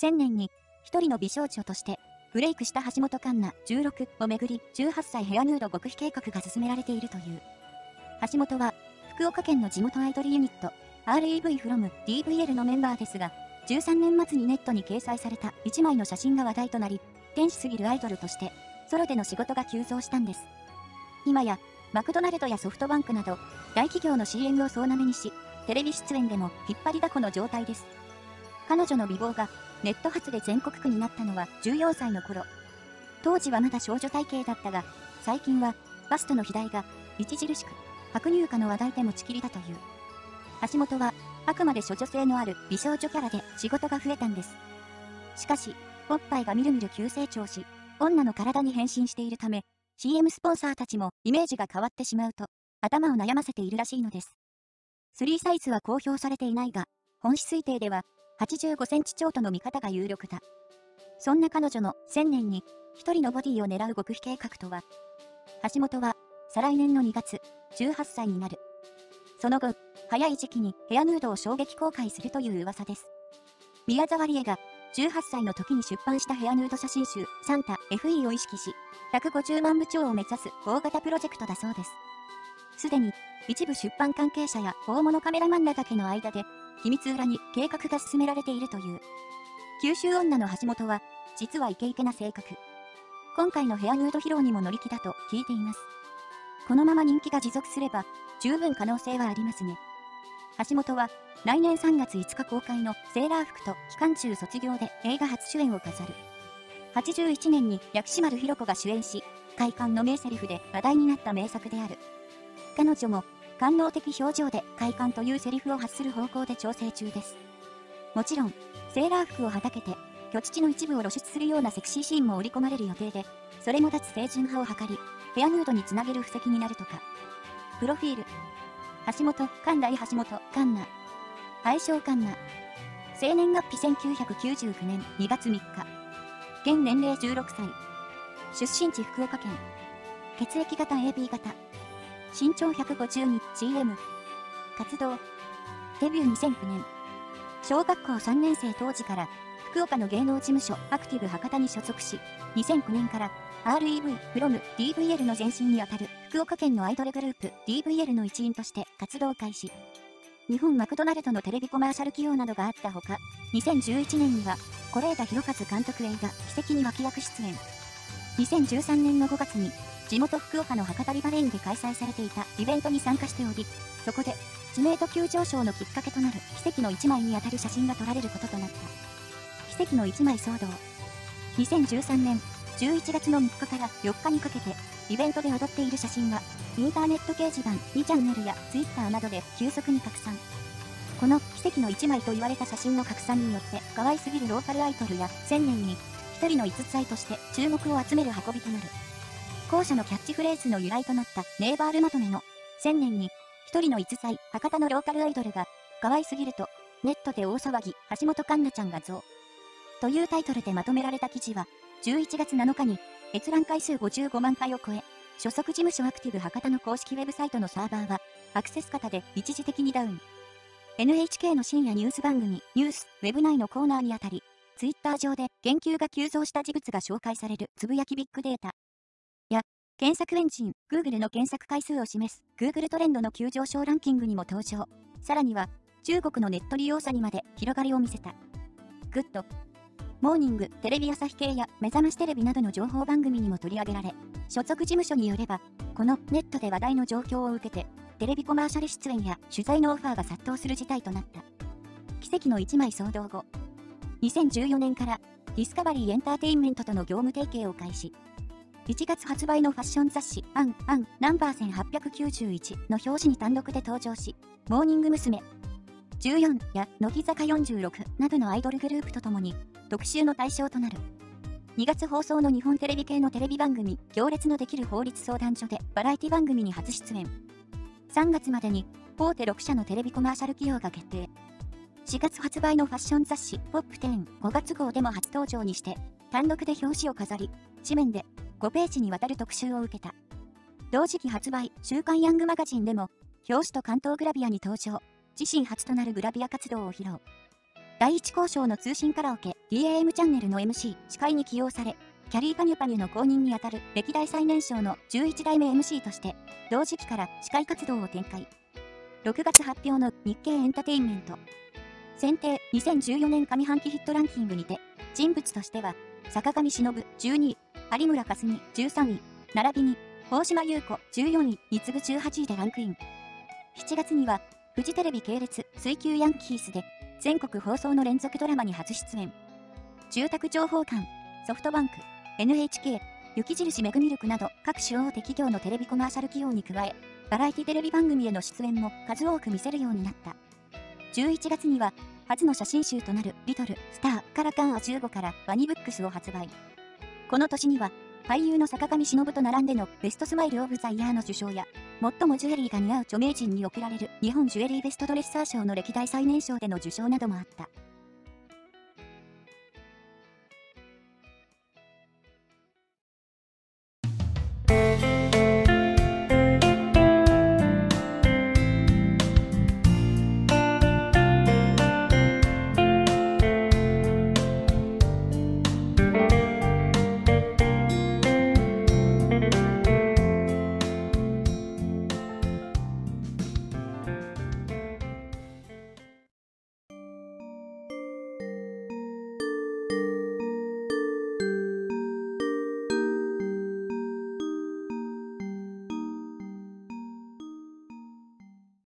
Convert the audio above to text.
1000年に一人の美少女としてブレイクした橋本環奈16をめぐり18歳ヘアヌード極秘計画が進められているという。橋本は福岡県の地元アイドルユニット REV from DVL のメンバーですが、13年末にネットに掲載された1枚の写真が話題となり、天使すぎるアイドルとしてソロでの仕事が急増したんです。今やマクドナルドやソフトバンクなど大企業の CM を総なめにし、テレビ出演でも引っ張りだこの状態です。彼女の美貌がネット発で全国区になったのは14歳の頃。当時はまだ少女体型だったが、最近はバストの肥大が著しく白乳化の話題で持ちきりだという。橋本はあくまで処女性のある美少女キャラで仕事が増えたんです。しかし、おっぱいがみるみる急成長し、女の体に変身しているため、CM スポンサーたちもイメージが変わってしまうと、頭を悩ませているらしいのです。3サイズは公表されていないが、本誌推定では85センチ超との見方が有力だ。そんな彼女の1000年に一人のボディを狙う極秘計画とは。橋本は再来年の2月、18歳になる。その後、早い時期にヘアヌードを衝撃公開するという噂です。宮沢りえが18歳の時に出版したヘアヌード写真集「サンタ FE」を意識し、150万部超を目指す大型プロジェクトだそうです。すでに一部出版関係者や大物カメラマンらだけの間で、秘密裏に計画が進められているという。九州女の橋本は、実はイケイケな性格。今回のヘアヌード披露にも乗り気だと聞いています。このまま人気が持続すれば、十分可能性はありますね。橋本は、来年3月5日公開のセーラー服と期間中卒業で映画初主演を飾る。81年に薬師丸ひろ子が主演し、快感の名セリフで話題になった名作である。彼女も、官能的表情で快感というセリフを発する方向で調整中です。もちろん、セーラー服をはたけて、巨乳の一部を露出するようなセクシーシーンも織り込まれる予定で、それも脱清純派を図り、ヘアヌードにつなげる布石になるとか。プロフィール。橋本環奈、橋本環奈。愛称環奈。生年月日1999年2月3日。現年齢16歳。出身地福岡県。血液型 AB 型。身長 152cm。 活動。デビュー2009年。小学校3年生当時から、福岡の芸能事務所アクティブ博多に所属し、2009年から REV from DVL の前身にあたる福岡県のアイドルグループ DVL の一員として活動開始。日本マクドナルドのテレビコマーシャル起用などがあったほか、2011年には、是枝裕和監督映画「奇跡」に脇役出演。2013年の5月に、地元福岡の博多リバレインで開催されていたイベントに参加しており、そこで知名度急上昇のきっかけとなる奇跡の1枚にあたる写真が撮られることとなった。奇跡の1枚騒動。2013年11月の3日から4日にかけて、イベントで踊っている写真がインターネット掲示板2チャンネルや Twitter などで急速に拡散。この奇跡の1枚と言われた写真の拡散によって、可愛すぎるローカルアイドルや1000年に1人の逸材として注目を集める運びとなる。後者のキャッチフレーズの由来となったネイバールまとめの1000年に一人の逸材博多のローカルアイドルが可愛すぎるとネットで大騒ぎ、橋本環奈ちゃんが増というタイトルでまとめられた記事は、11月7日に閲覧回数55万回を超え、所属事務所アクティブ博多の公式ウェブサイトのサーバーはアクセス型で一時的にダウン。 NHK の深夜ニュース番組ニュースウェブ内のコーナーにあたり、ツイッター上で言及が急増した事物が紹介されるつぶやきビッグデータや、検索エンジン Google の検索回数を示す Google トレンドの急上昇ランキングにも登場。さらには中国のネット利用者にまで広がりを見せた。グッドモーニング、テレビ朝日系や目覚ましテレビなどの情報番組にも取り上げられ、所属事務所によれば、このネットで話題の状況を受けて、テレビコマーシャル出演や取材のオファーが殺到する事態となった。奇跡の1枚騒動後、2014年からディスカバリーエンターテインメントとの業務提携を開始。1月発売のファッション雑誌「アンアンナンバー1891」の表紙に単独で登場し、モーニング娘。14や乃木坂46などのアイドルグループとともに特集の対象となる。2月放送の日本テレビ系のテレビ番組「行列のできる法律相談所」でバラエティ番組に初出演。3月までに大手6社のテレビコマーシャル起用が決定。4月発売のファッション雑誌「ポップ10」5月号でも初登場にして、単独で表紙を飾り、紙面で5ページにわたる特集を受けた。同時期発売、週刊ヤングマガジンでも、表紙と関東グラビアに登場、自身初となるグラビア活動を披露。第一交渉の通信カラオケ DAM チャンネルの MC 司会に起用され、キャリーパニュパニュの後任にあたる歴代最年少の11代目 MC として同時期から司会活動を展開。6月発表の日経エンタテインメント選定2014年上半期ヒットランキングにて、人物としては坂上忍12位、有村架純13位並びに大島優子14位、三つぐ18位でランクイン。7月にはフジテレビ系列水球ヤンキースで全国放送の連続ドラマに初出演。住宅情報館、ソフトバンク、NHK、雪印メグミルクなど各種大手企業のテレビコマーシャル起用に加え、バラエティテレビ番組への出演も数多く見せるようになった。11月には、初の写真集となるリトル・スターからカンア15からワニブックスを発売。この年には、俳優の坂上忍と並んでのベストスマイル・オブ・ザ・イヤーの受賞や、最もジュエリーが似合う著名人に贈られる日本ジュエリーベストドレッサー賞の歴代最年少での受賞などもあった。